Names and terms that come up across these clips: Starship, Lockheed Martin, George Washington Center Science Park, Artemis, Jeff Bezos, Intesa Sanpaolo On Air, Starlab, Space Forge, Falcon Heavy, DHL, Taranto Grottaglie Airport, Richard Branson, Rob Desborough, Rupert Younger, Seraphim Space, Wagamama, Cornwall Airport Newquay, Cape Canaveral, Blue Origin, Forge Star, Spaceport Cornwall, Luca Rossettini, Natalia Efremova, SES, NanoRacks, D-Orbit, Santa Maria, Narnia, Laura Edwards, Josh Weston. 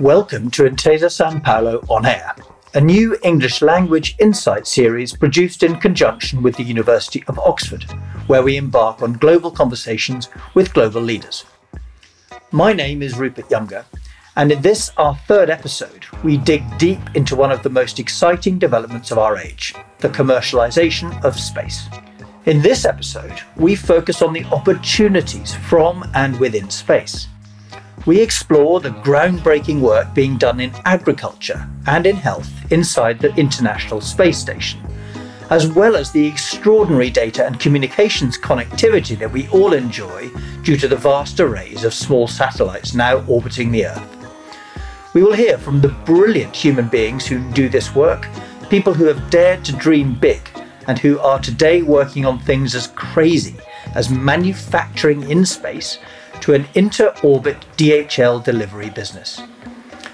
Welcome to Intesa Sanpaolo On Air, a new English language insight series produced in conjunction with the University of Oxford, where we embark on global conversations with global leaders. My name is Rupert Younger, and in this, our third episode, we dig deep into one of the most exciting developments of our age, the commercialization of space. In this episode, we focus on the opportunities from and within space. We explore the groundbreaking work being done in agriculture and in health inside the International Space Station, as well as the extraordinary data and communications connectivity that we all enjoy due to the vast arrays of small satellites now orbiting the Earth. We will hear from the brilliant human beings who do this work, people who have dared to dream big and who are today working on things as crazy as manufacturing in space to an inter-orbit DHL delivery business.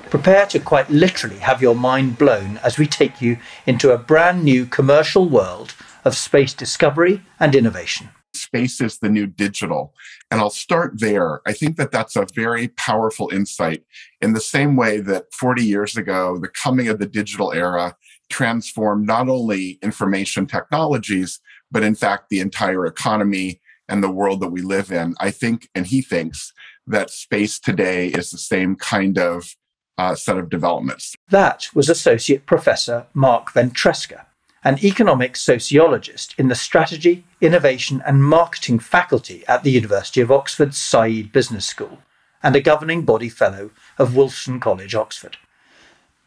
Prepare to quite literally have your mind blown as we take you into a brand new commercial world of space discovery and innovation. Space is the new digital. And I'll start there. I think that that's a very powerful insight in the same way that 40 years ago, the coming of the digital era transformed not only information technologies, but in fact, the entire economy and the world that we live in. I think, and he thinks, that space today is the same kind of set of developments. That was Associate Professor Mark Ventresca, an economic sociologist in the Strategy, Innovation and Marketing faculty at the University of Oxford's Saeed Business School and a governing body fellow of Wolfson College, Oxford.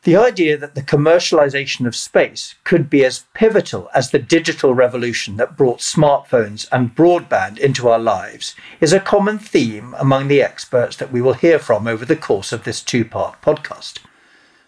The idea that the commercialization of space could be as pivotal as the digital revolution that brought smartphones and broadband into our lives is a common theme among the experts that we will hear from over the course of this two-part podcast.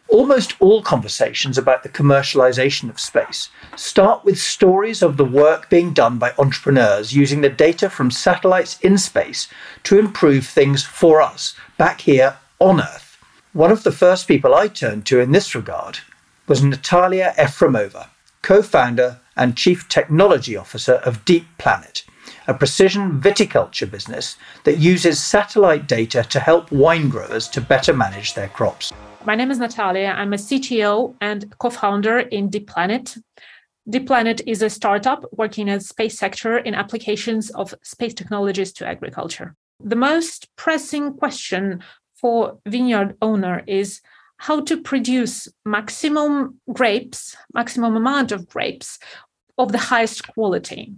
Almost all conversations about the commercialization of space start with stories of the work being done by entrepreneurs using the data from satellites in space to improve things for us back here on Earth. One of the first people I turned to in this regard was Natalia Efremova, co-founder and chief technology officer of Deep Planet, a precision viticulture business that uses satellite data to help wine growers to better manage their crops. My name is Natalia. I'm a CTO and co-founder in Deep Planet. Deep Planet is a startup working in the space sector in applications of space technologies to agriculture. The most pressing question for vineyard owner is how to produce maximum amount of grapes of the highest quality.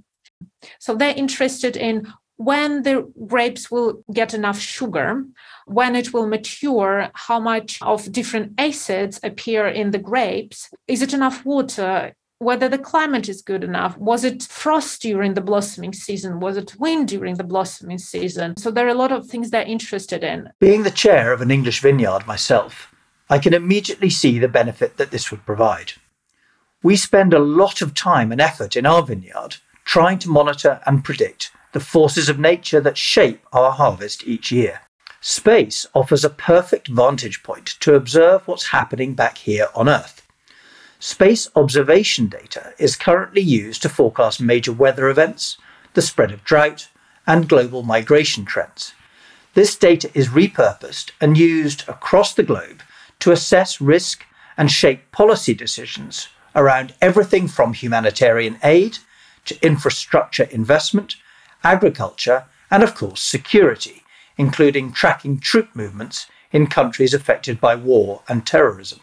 So they're interested in when the grapes will get enough sugar, when it will mature, how much of different acids appear in the grapes, is it enough water, whether the climate is good enough, was it frost during the blossoming season, was it wind during the blossoming season? So there are a lot of things they're interested in. Being the chair of an English vineyard myself, I can immediately see the benefit that this would provide. We spend a lot of time and effort in our vineyard trying to monitor and predict the forces of nature that shape our harvest each year. Space offers a perfect vantage point to observe what's happening back here on Earth. Space observation data is currently used to forecast major weather events, the spread of drought, and global migration trends. This data is repurposed and used across the globe to assess risk and shape policy decisions around everything from humanitarian aid to infrastructure investment, agriculture, and of course security, including tracking troop movements in countries affected by war and terrorism.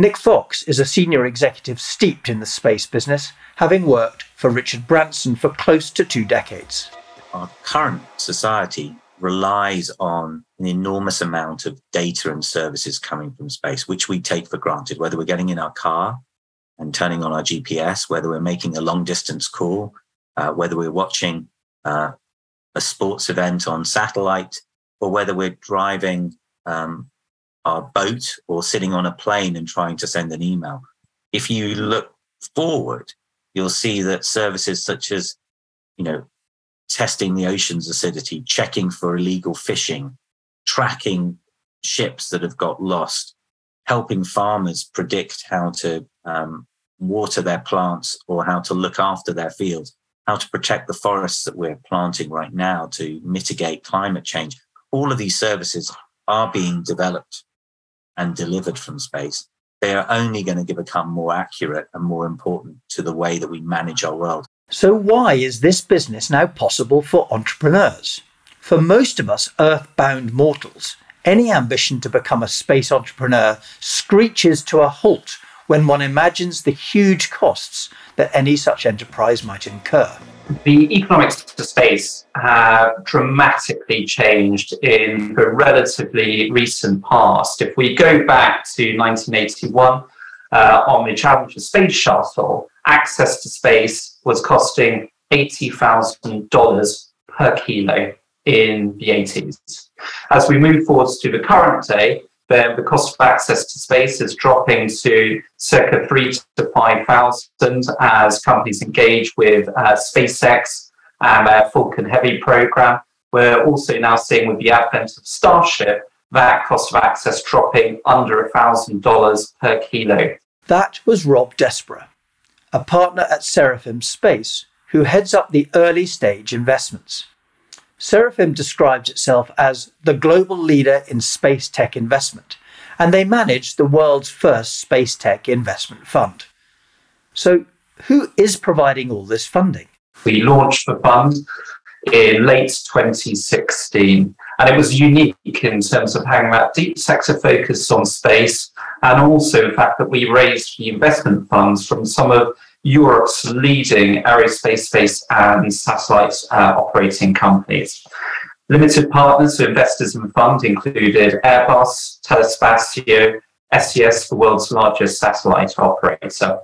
Nick Fox is a senior executive steeped in the space business, having worked for Richard Branson for close to 2 decades. Our current society relies on an enormous amount of data and services coming from space, which we take for granted, whether we're getting in our car and turning on our GPS, whether we're making a long-distance call, whether we're watching a sports event on satellite, or whether we're driving our boat or sitting on a plane and trying to send an email. If you look forward, you'll see that services such as, testing the ocean's acidity, checking for illegal fishing, tracking ships that have got lost, helping farmers predict how to water their plants or how to look after their fields, how to protect the forests that we're planting right now to mitigate climate change. All of these services are being developed and delivered from space, they are only going to become more accurate and more important to the way that we manage our world. So why is this business now possible for entrepreneurs? For most of us earthbound mortals, any ambition to become a space entrepreneur screeches to a halt when one imagines the huge costs that any such enterprise might incur. The economics to space have dramatically changed in the relatively recent past. If we go back to 1981, on the Challenger space shuttle, access to space was costing $80,000 per kilo in the 80s. As we move forwards to the current day, the cost of access to space is dropping to circa $3,000 to $5,000 as companies engage with SpaceX and their Falcon Heavy program. We're also now seeing with the advent of Starship, that cost of access dropping under $1,000 per kilo. That was Rob Desborough, a partner at Seraphim Space, who heads up the early stage investments. Seraphim describes itself as the global leader in space tech investment, and they manage the world's first space tech investment fund. So who is providing all this funding? We launched the fund in late 2016, and it was unique in terms of having that deep sector focus on space, and also the fact that we raised the investment funds from some of Europe's leading aerospace, space and satellite operating companies. Limited partners who investors in the fund included Airbus, Telespazio, SES, the world's largest satellite operator.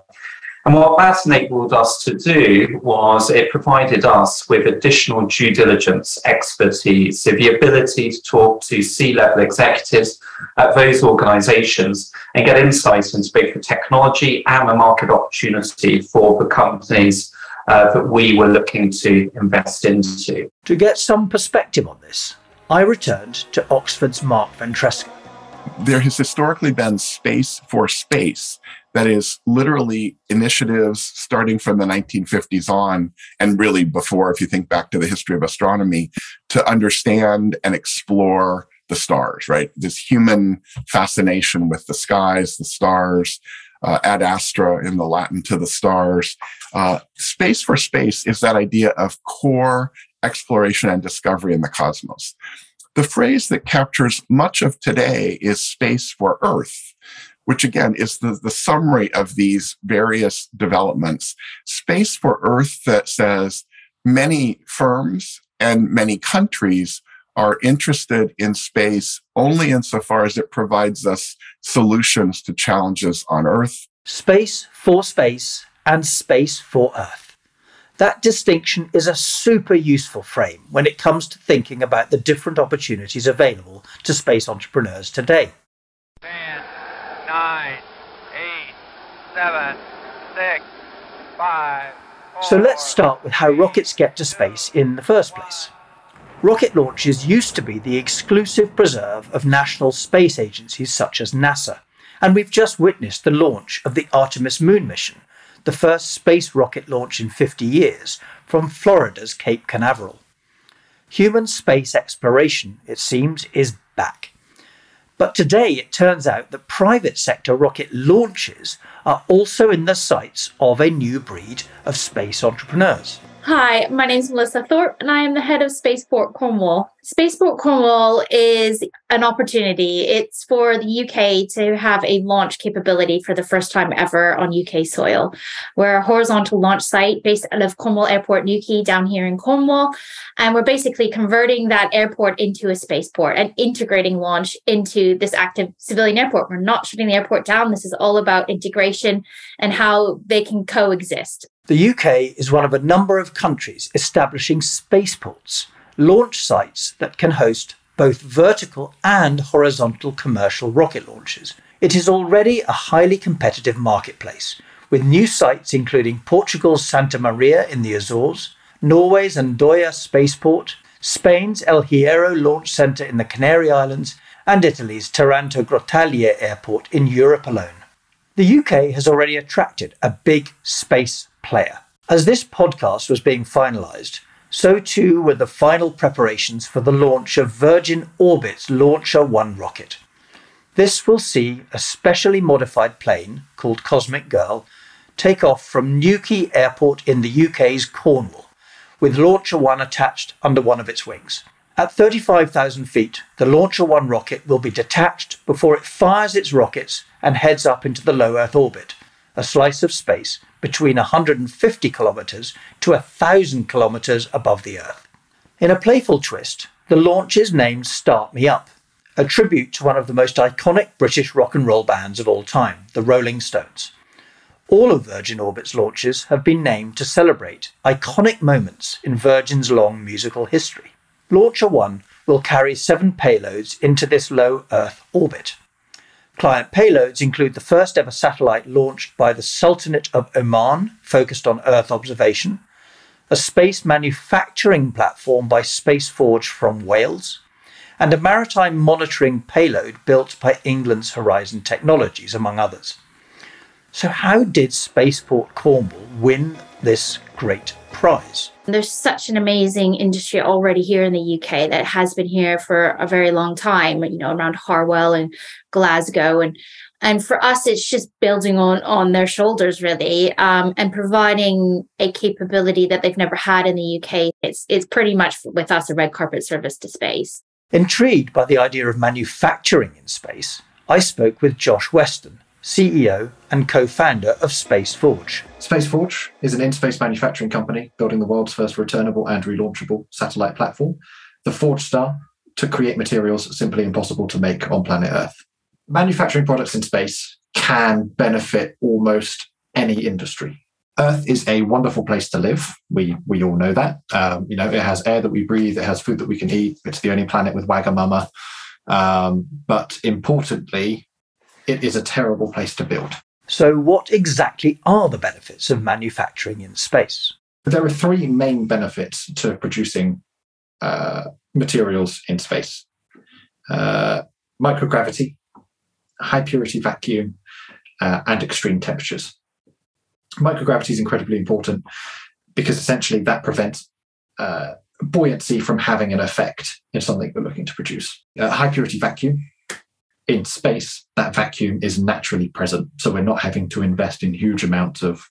And what that enabled us to do was it provided us with additional due diligence expertise, so the ability to talk to C-level executives at those organizations and get insights into both the technology and the market opportunity for the companies that we were looking to invest into. To get some perspective on this, I returned to Oxford's Mark Ventresca. There has historically been space for space. That is literally initiatives starting from the 1950s on, and really before, if you think back to the history of astronomy, to understand and explore the stars, right? This human fascination with the skies, the stars, ad astra in the Latin, to the stars. Space for space is that idea of core exploration and discovery in the cosmos. The phrase that captures much of today is space for Earth, which again is the summary of these various developments. Space for Earth that says many firms and many countries are interested in space only insofar as it provides us solutions to challenges on Earth. Space for space and space for Earth. That distinction is a super useful frame when it comes to thinking about the different opportunities available to space entrepreneurs today. 10, 9, 8, 7, 6, 5, 4, so let's start with how rockets get to space in the first place. Rocket launches used to be the exclusive preserve of national space agencies such as NASA, and we've just witnessed the launch of the Artemis moon mission, the first space rocket launch in 50 years from Florida's Cape Canaveral. Human space exploration, it seems, is back. But today it turns out that private sector rocket launches are also in the sights of a new breed of space entrepreneurs. Hi, my name's Melissa Thorpe and I am the head of Spaceport Cornwall. Spaceport Cornwall is an opportunity. It's for the UK to have a launch capability for the first time ever on UK soil. We're a horizontal launch site based out of Cornwall Airport Newquay down here in Cornwall. And we're basically converting that airport into a spaceport and integrating launch into this active civilian airport. We're not shutting the airport down. This is all about integration and how they can coexist. The UK is one of a number of countries establishing spaceports, launch sites that can host both vertical and horizontal commercial rocket launches. It is already a highly competitive marketplace, with new sites including Portugal's Santa Maria in the Azores, Norway's Andoya spaceport, Spain's El Hierro launch centre in the Canary Islands, and Italy's Taranto Grottaglie airport in Europe alone. The UK has already attracted a big space player. As this podcast was being finalised, so too were the final preparations for the launch of Virgin Orbit's Launcher One rocket. This will see a specially modified plane called Cosmic Girl take off from Newquay Airport in the UK's Cornwall, with Launcher One attached under one of its wings. At 35,000 feet, the Launcher One rocket will be detached before it fires its rockets and heads up into the low Earth orbit, a slice of space between 150 kilometres to 1,000 kilometres above the Earth. In a playful twist, the launch is named Start Me Up, a tribute to one of the most iconic British rock and roll bands of all time, the Rolling Stones. All of Virgin Orbit's launches have been named to celebrate iconic moments in Virgin's long musical history. Launcher One will carry 7 payloads into this low Earth orbit. Client payloads include the first ever satellite launched by the Sultanate of Oman, focused on Earth observation, a space manufacturing platform by Space Forge from Wales, and a maritime monitoring payload built by England's Horizon Technologies, among others. So how did Spaceport Cornwall win this great prize? There's such an amazing industry already here in the UK that has been here for a very long time, you know, around Harwell and Glasgow. And for us, it's just building on their shoulders, really, and providing a capability that they've never had in the UK. It's pretty much, with us, a red carpet service to space. Intrigued by the idea of manufacturing in space, I spoke with Josh Weston, CEO and co-founder of Space Forge. Space Forge is an in-space manufacturing company building the world's first returnable and relaunchable satellite platform, the Forge Star, to create materials simply impossible to make on planet Earth. Manufacturing products in space can benefit almost any industry. Earth is a wonderful place to live. We all know that. You know, it has air that we breathe. It has food that we can eat. It's the only planet with Wagamama. But importantly, it is a terrible place to build. So what exactly are the benefits of manufacturing in space? There are 3 main benefits to producing materials in space. Microgravity, high purity vacuum, and extreme temperatures. Microgravity is incredibly important because essentially that prevents buoyancy from having an effect in something we're looking to produce. High purity vacuum. In space, that vacuum is naturally present, so we're not having to invest in huge amounts of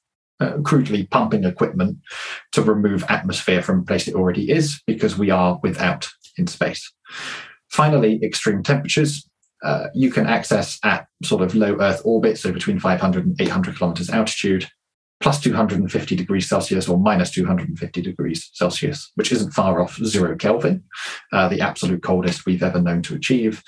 crudely pumping equipment to remove atmosphere from a place it already is, because we are without in space. Finally, extreme temperatures. You can access at sort of low Earth orbit, so between 500 and 800 kilometers altitude, plus 250 degrees Celsius or minus 250 degrees Celsius, which isn't far off 0 Kelvin, the absolute coldest we've ever known to achieve,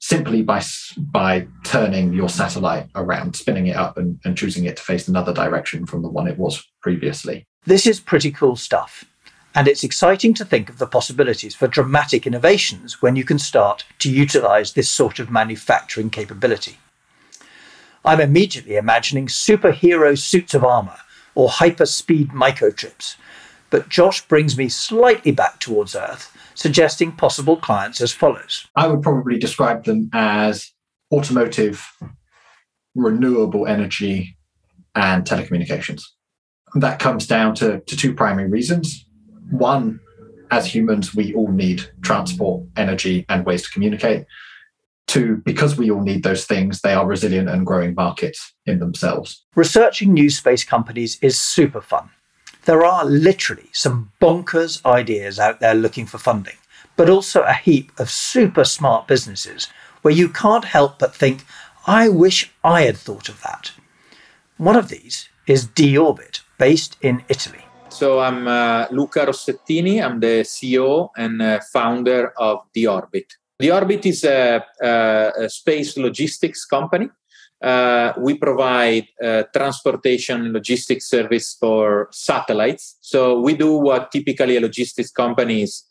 simply by turning your satellite around, spinning it up and choosing it to face another direction from the one it was previously. This is pretty cool stuff. And it's exciting to think of the possibilities for dramatic innovations when you can start to utilise this sort of manufacturing capability. I'm immediately imagining superhero suits of armour or hyper-speed microchips, but Josh brings me slightly back towards Earth, suggesting possible clients as follows. I would probably describe them as automotive, renewable energy and telecommunications. That comes down to 2 primary reasons. One, as humans, we all need transport, energy, and ways to communicate. 2, because we all need those things, they are resilient and growing markets in themselves. Researching new space companies is super fun. There are literally some bonkers ideas out there looking for funding, but also a heap of super smart businesses where you can't help but think, I wish I had thought of that. One of these is D-Orbit, based in Italy. So I'm Luca Rossettini. I'm the CEO and founder of D-Orbit. D-Orbit is a space logistics company. We provide transportation and logistics service for satellites. So we do what typically logistic companies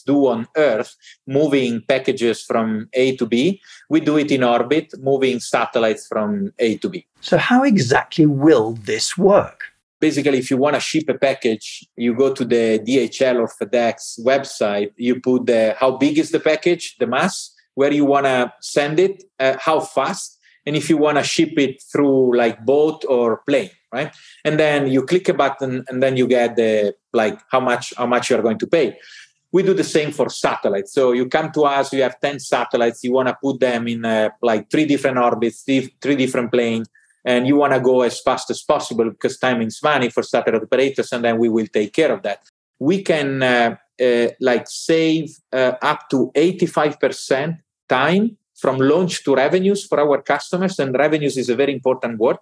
do on Earth, moving packages from A to B. We do it in orbit, moving satellites from A to B. So how exactly will this work? Basically, if you want to ship a package, you go to the DHL or FedEx website, you put how big is the package, the mass, where you want to send it, how fast, and if you want to ship it through like boat or plane, right? And then you click a button and then you get how much you're going to pay. We do the same for satellites. So you come to us, you have 10 satellites, you want to put them in like three different orbits, three different planes, and you want to go as fast as possible because time is money for satellite operators, and then we will take care of that. We can like save up to 85% time from launch to revenues for our customers, and revenues is a very important word,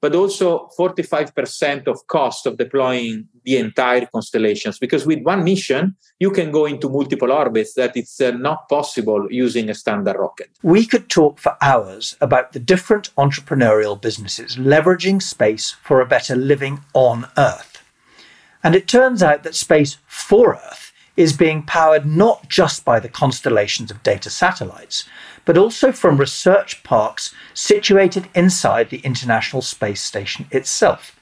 but also 45% of cost of deploying the entire constellations. Because with one mission, you can go into multiple orbits that it's not possible using a standard rocket. We could talk for hours about the different entrepreneurial businesses leveraging space for a better living on Earth. And it turns out that space for Earth is being powered not just by the constellations of data satellites, but also from research parks situated inside the International Space Station itself.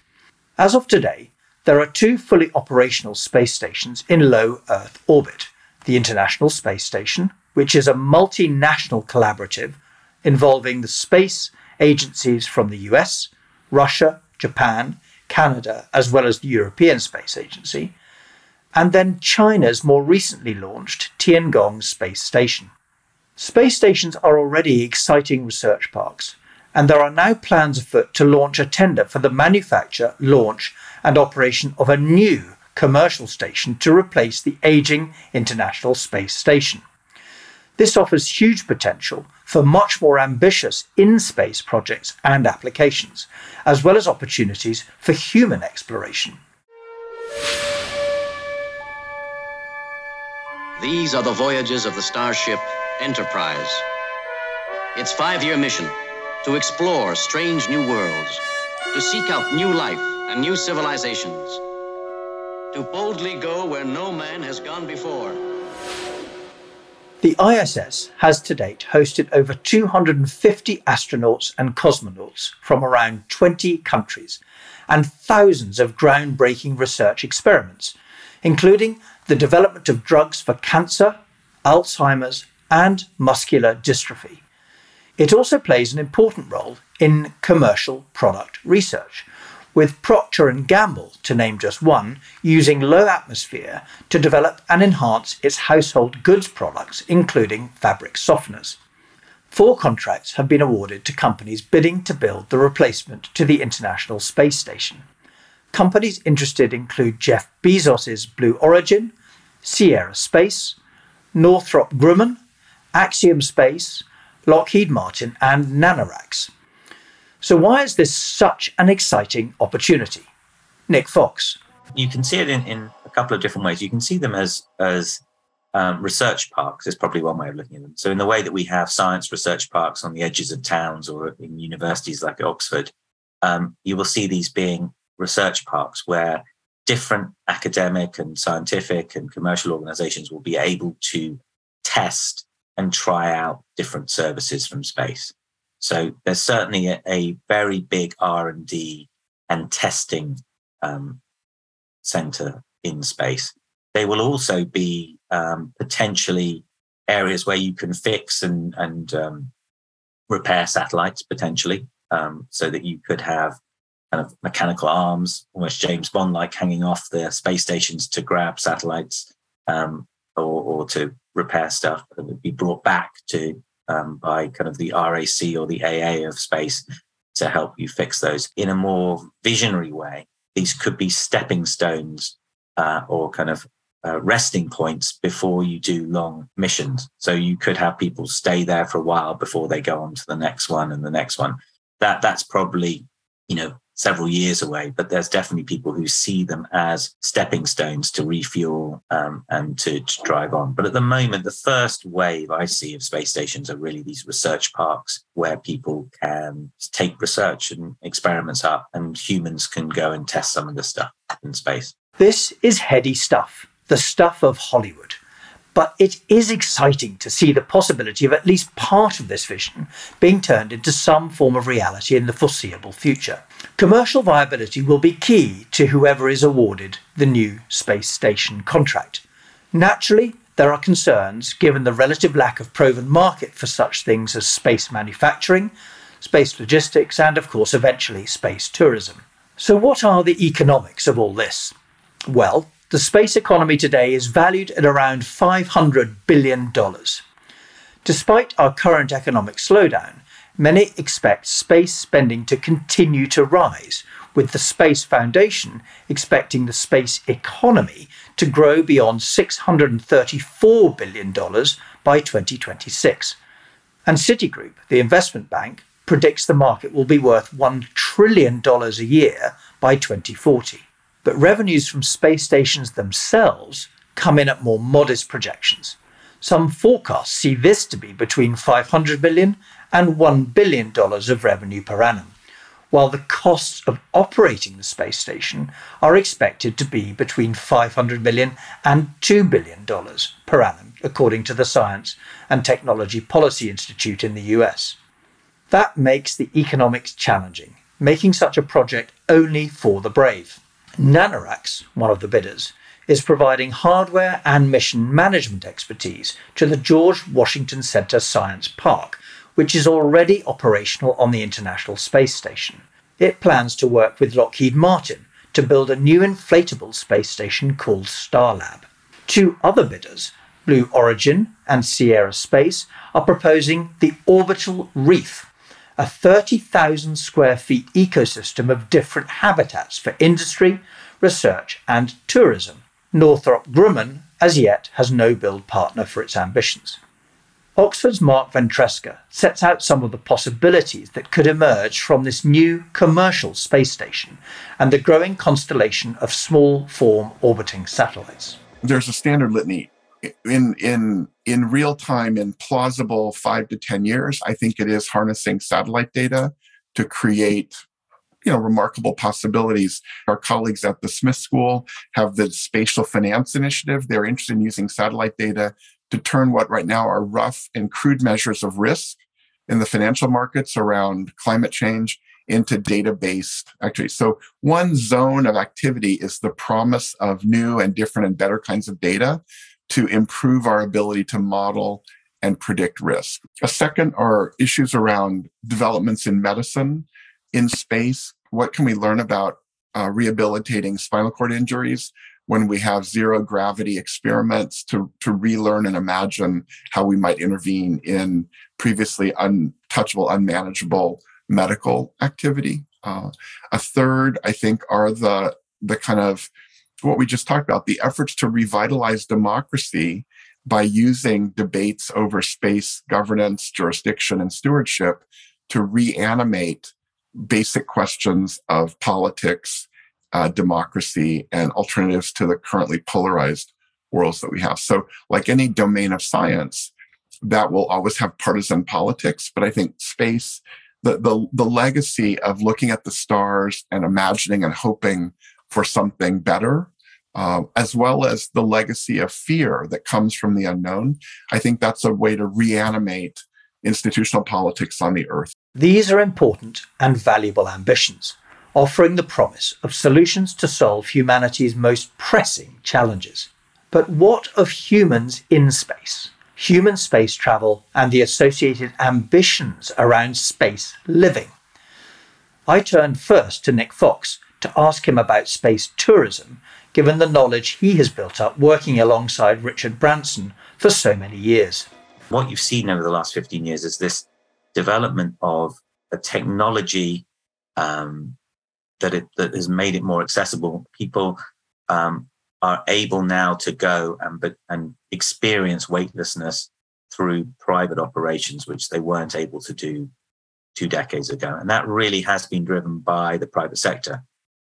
As of today, there are two fully operational space stations in low Earth orbit. The International Space Station, which is a multinational collaborative involving the space agencies from the US, Russia, Japan, Canada, as well as the European Space Agency, and then China's more recently launched Tiangong Space Station. Space stations are already exciting research parks, and there are now plans afoot to launch a tender for the manufacture, launch, and operation of a new commercial station to replace the aging International Space Station. This offers huge potential for much more ambitious in-space projects and applications, as well as opportunities for human exploration. These are the voyages of the Starship Enterprise. Its five-year mission to explore strange new worlds, to seek out new life and new civilizations, to boldly go where no man has gone before. The ISS has to date hosted over 250 astronauts and cosmonauts from around 20 countries and thousands of groundbreaking research experiments, including the development of drugs for cancer, Alzheimer's, and muscular dystrophy. It also plays an important role in commercial product research, with Procter & Gamble, to name just one, using low atmosphere to develop and enhance its household goods products, including fabric softeners. 4 contracts have been awarded to companies bidding to build the replacement to the International Space Station. Companies interested include Jeff Bezos's Blue Origin, Sierra Space, Northrop Grumman, Axiom Space, Lockheed Martin, and NanoRacks. So why is this such an exciting opportunity? Nick Fox. You can see it in a couple of different ways. You can see them as research parks is probably one way of looking at them. So in the way that we have science research parks on the edges of towns or in universities like Oxford, you will see these being research parks where different academic and scientific and commercial organizations will be able to test and try out different services from space. So there's certainly a very big R&D and testing center in space. They will also be potentially areas where you can fix and repair satellites potentially, so that you could have kind of mechanical arms, almost James Bond-like, hanging off the space stations to grab satellites or to repair stuff that would be brought back to by kind of the RAC or the AA of space to help you fix those. In a more visionary way, these could be stepping stones or kind of resting points before you do long missions. So you could have people stay there for a while before they go on to the next one and the next one. That's probably, you know, several years away, but there's definitely people who see them as stepping stones to refuel and to drive on. But at the moment, the first wave I see of space stations are really these research parks where people can take research and experiments up and humans can go and test some of the stuff in space. This is heady stuff, the stuff of Hollywood. But it is exciting to see the possibility of at least part of this vision being turned into some form of reality in the foreseeable future. Commercial viability will be key to whoever is awarded the new space station contract. Naturally, there are concerns given the relative lack of proven market for such things as space manufacturing, space logistics, and of course, eventually, space tourism. So what are the economics of all this? Well, The space economy today is valued at around $500 billion. Despite our current economic slowdown, many expect space spending to continue to rise, with the Space Foundation expecting the space economy to grow beyond $634 billion by 2026. And Citigroup, the investment bank, predicts the market will be worth $1 trillion a year by 2040. But revenues from space stations themselves come in at more modest projections. Some forecasts see this to be between $500 million and $1 billion of revenue per annum, while the costs of operating the space station are expected to be between $500 million and $2 billion per annum, according to the Science and Technology Policy Institute in the US. That makes the economics challenging, making such a project only for the brave. NanoRacks, one of the bidders, is providing hardware and mission management expertise to the George Washington Center Science Park, which is already operational on the International Space Station. It plans to work with Lockheed Martin to build a new inflatable space station called Starlab. Two other bidders, Blue Origin and Sierra Space, are proposing the Orbital Reef, a 30,000 square feet ecosystem of different habitats for industry, research and tourism. Northrop Grumman, as yet, has no build partner for its ambitions. Oxford's Mark Ventresca sets out some of the possibilities that could emerge from this new commercial space station and the growing constellation of small form orbiting satellites. There's a standard litany. In real time, in plausible 5 to 10 years, I think it is harnessing satellite data to create remarkable possibilities. Our colleagues at the Smith School have the Spatial Finance Initiative. They're interested in using satellite data to turn what right now are rough and crude measures of risk in the financial markets around climate change into data-based activities. So one zone of activity is the promise of new and different and better kinds of data to improve our ability to model and predict risk. A second are issues around developments in medicine, in space. What can we learn about rehabilitating spinal cord injuries when we have zero gravity experiments to relearn and imagine how we might intervene in previously untouchable, unmanageable medical activity? A third, I think, are the kind of what we just talked about, the efforts to revitalize democracy by using debates over space governance, jurisdiction, and stewardship to reanimate basic questions of politics, democracy, and alternatives to the currently polarized worlds that we have. So like any domain of science, that will always have partisan politics. But I think space, the legacy of looking at the stars and imagining and hoping for something better, as well as the legacy of fear that comes from the unknown, I think that's a way to reanimate institutional politics on the Earth. These are important and valuable ambitions, offering the promise of solutions to solve humanity's most pressing challenges. But what of humans in space, human space travel, and the associated ambitions around space living? I turned first to Nick Fox to ask him about space tourism, given the knowledge he has built up working alongside Richard Branson for so many years. What you've seen over the last 15 years is this development of a technology that has made it more accessible. People are able now to go and experience weightlessness through private operations, which they weren't able to do 2 decades ago. And that really has been driven by the private sector,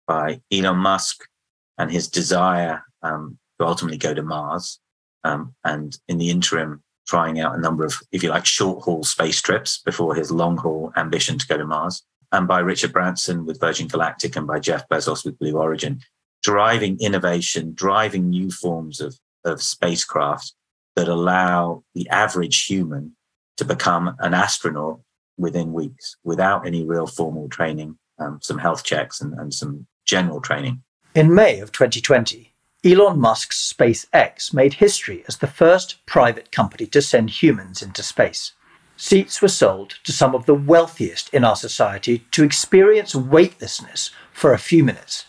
by Elon Musk and his desire to ultimately go to Mars, and in the interim, trying out a number of, if you like, short-haul space trips before his long-haul ambition to go to Mars, and by Richard Branson with Virgin Galactic and by Jeff Bezos with Blue Origin, driving innovation, driving new forms of spacecraft that allow the average human to become an astronaut within weeks without any real formal training, some health checks and some general training. In May of 2020, Elon Musk's SpaceX made history as the first private company to send humans into space. Seats were sold to some of the wealthiest in our society to experience weightlessness for a few minutes.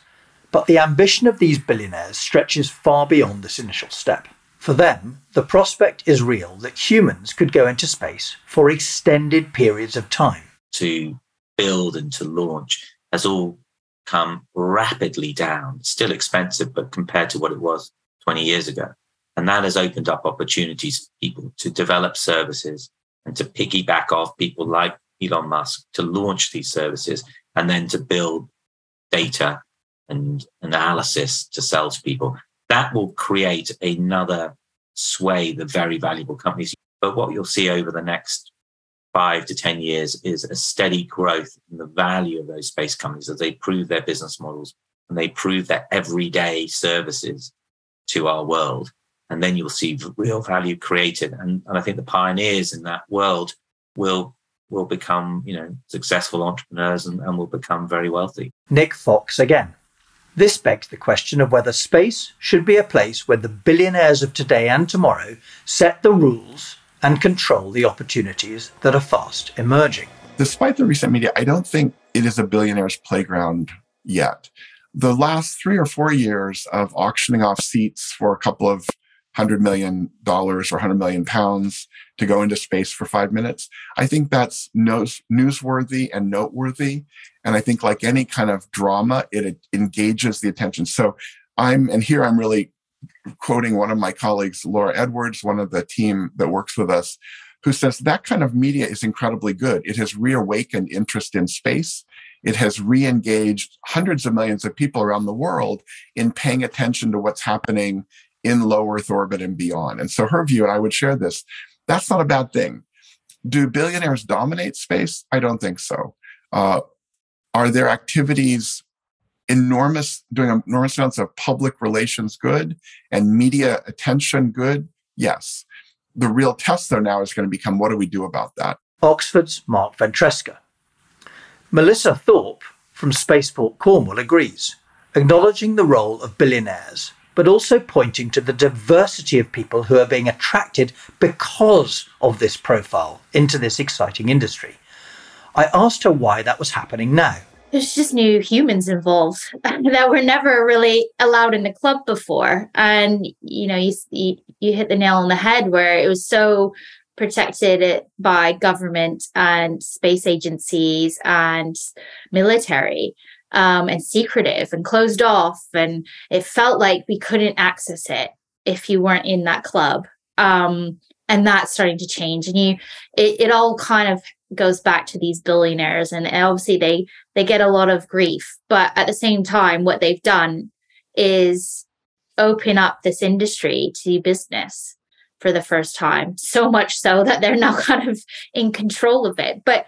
But the ambition of these billionaires stretches far beyond this initial step. For them, the prospect is real that humans could go into space for extended periods of time. To build and to launch has all come rapidly down. It's still expensive, but compared to what it was 20 years ago. And that has opened up opportunities for people to develop services and to piggyback off people like Elon Musk to launch these services and then to build data and analysis to sell to people. That will create another swathe of very valuable companies. But what you'll see over the next 5 to 10 years is a steady growth in the value of those space companies as they prove their business models and they prove their everyday services to our world. And then you'll see real value created. And I think the pioneers in that world will become, successful entrepreneurs and will become very wealthy. Nick Fox again. This begs the question of whether space should be a place where the billionaires of today and tomorrow set the rules and control the opportunities that are fast emerging. Despite the recent media, I don't think it is a billionaire's playground yet. The last 3 or 4 years of auctioning off seats for a couple of $100 million or £100 million to go into space for 5 minutes. I think that's newsworthy and noteworthy. And I think like any kind of drama, it engages the attention. So I'm really quoting one of my colleagues, Laura Edwards, one of the team that works with us, who says that kind of media is incredibly good. It has reawakened interest in space. It has re-engaged hundreds of millions of people around the world in paying attention to what's happening in low Earth orbit and beyond. And so her view, and I would share this, that's not a bad thing. Do billionaires dominate space? I don't think so. Are their activities doing enormous amounts of public relations good and media attention good? Yes. The real test, though, now is going to become, what do we do about that? Oxford's Mark Ventresca. Melissa Thorpe from Spaceport Cornwall agrees, acknowledging the role of billionaires but also pointing to the diversity of people who are being attracted because of this profile into this exciting industry. I asked her why that was happening now. There's just new humans involved that were never really allowed in the club before. And, you hit the nail on the head where it was so protected by government and space agencies and military. And secretive and closed off. And it felt like we couldn't access it if you weren't in that club. And that's starting to change. And it all kind of goes back to these billionaires. And obviously they get a lot of grief. But at the same time, what they've done is open up this industry to business for the first time. So much so that they're now kind of in control of it. But,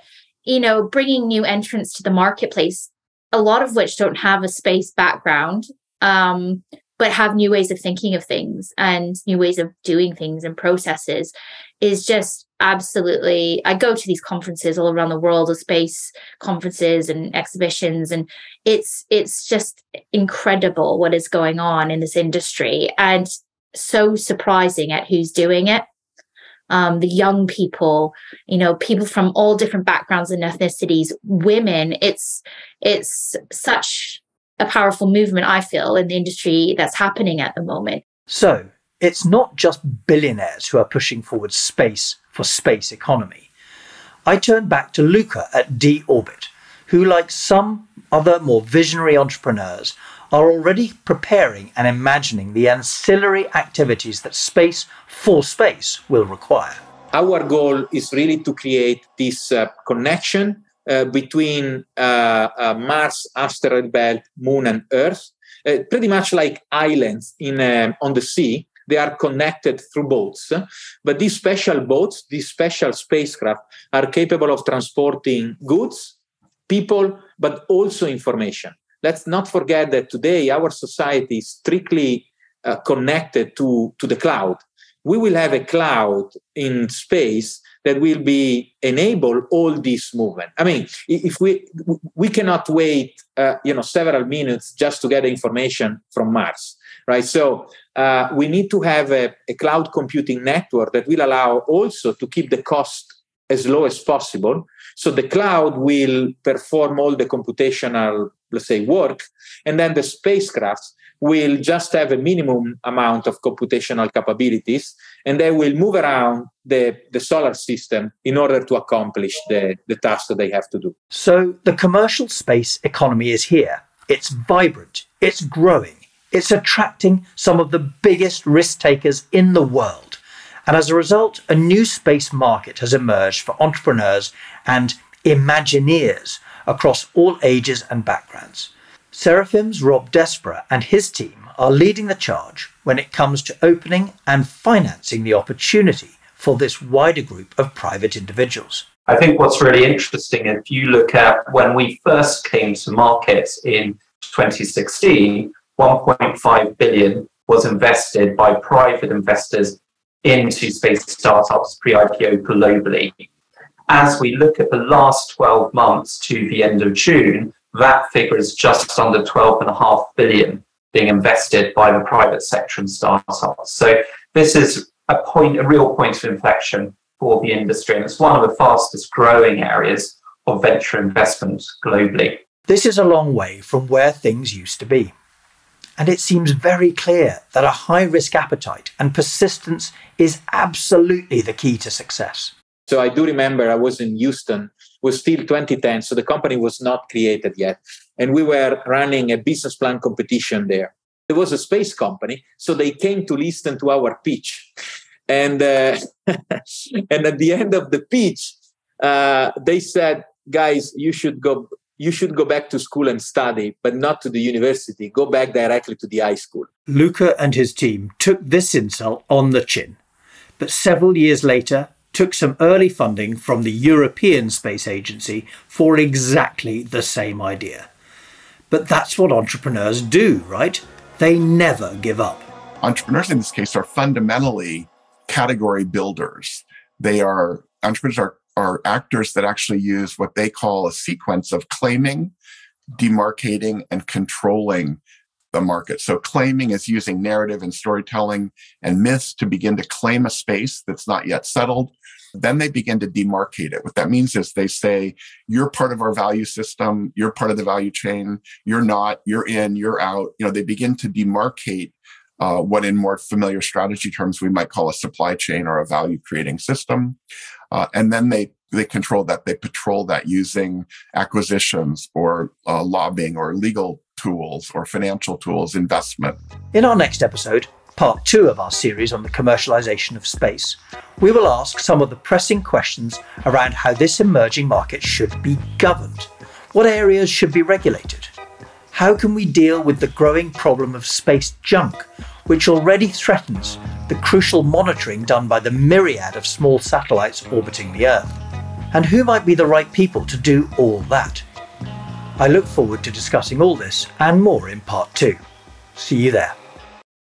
bringing new entrants to the marketplace, a lot of which don't have a space background, but have new ways of thinking of things and new ways of doing things and processes, is just absolutely, I go to these conferences all around the world of space conferences and exhibitions, and it's just incredible what is going on in this industry and so surprising at who's doing it. The young people, people from all different backgrounds and ethnicities, women, it's such a powerful movement, I feel, in the industry that's happening at the moment. So it's not just billionaires who are pushing forward space for space economy. I turn back to Luca at D-Orbit, who, like some other more visionary entrepreneurs, are already preparing and imagining the ancillary activities that space for space will require. Our goal is really to create this connection between Mars, asteroid belt, Moon and Earth, pretty much like islands on the sea. They are connected through boats, but these special boats, these special spacecraft are capable of transporting goods, people, but also information. Let's not forget that today our society is strictly connected to the cloud. We will have a cloud in space that will be enable all this movement. I mean, if we cannot wait, several minutes just to get information from Mars, right? So we need to have a cloud computing network that will allow also to keep the cost as low as possible. So the cloud will perform all the computational, let's say, work, and then the spacecraft will just have a minimum amount of computational capabilities, and they will move around the solar system in order to accomplish the tasks that they have to do. So the commercial space economy is here. It's vibrant, it's growing, it's attracting some of the biggest risk takers in the world. And as a result, a new space market has emerged for entrepreneurs and imagineers across all ages and backgrounds. Seraphim's Rob Desborough and his team are leading the charge when it comes to opening and financing the opportunity for this wider group of private individuals. I think what's really interesting, if you look at when we first came to market in 2016, 1.5 billion was invested by private investors into space startups pre-IPO globally. As we look at the last 12 months to the end of June, that figure is just under 12.5 billion being invested by the private sector and startups. So this is a real point of inflection for the industry, and it's one of the fastest growing areas of venture investment globally. This is a long way from where things used to be. And it seems very clear that a high risk appetite and persistence is absolutely the key to success. So I do remember I was in Houston. It was still 2010, so the company was not created yet. And we were running a business plan competition there. It was a space company, so they came to listen to our pitch. And, and at the end of the pitch, they said, guys, you should go back to school and study, but not to the university. Go back directly to the high school. Luca and his team took this insult on the chin, but several years later took some early funding from the European Space Agency for exactly the same idea. But that's what entrepreneurs do, right? They never give up. Entrepreneurs in this case are fundamentally category builders. Entrepreneurs are actors that actually use what they call a sequence of claiming, demarcating, and controlling the market. So claiming is using narrative and storytelling and myths to begin to claim a space that's not yet settled. Then they begin to demarcate it. What that means is they say, you're part of our value system, you're part of the value chain, you're not, you're in, you're out. You know, they begin to demarcate what in more familiar strategy terms we might call a supply chain or a value-creating system. And then they control that, they patrol that using acquisitions or lobbying or legal tools or financial tools, investment. In our next episode, part two of our series on the commercialization of space, we will ask some of the pressing questions around how this emerging market should be governed. What areas should be regulated? How can we deal with the growing problem of space junk, which already threatens the crucial monitoring done by the myriad of small satellites orbiting the Earth? And who might be the right people to do all that? I look forward to discussing all this and more in part two. See you there.